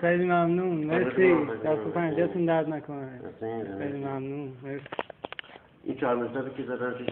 خیلی ممنون. مرسی. دستتون درد نکنه. خیلی ممنون. مرسی. این چهار مصرفی که زدن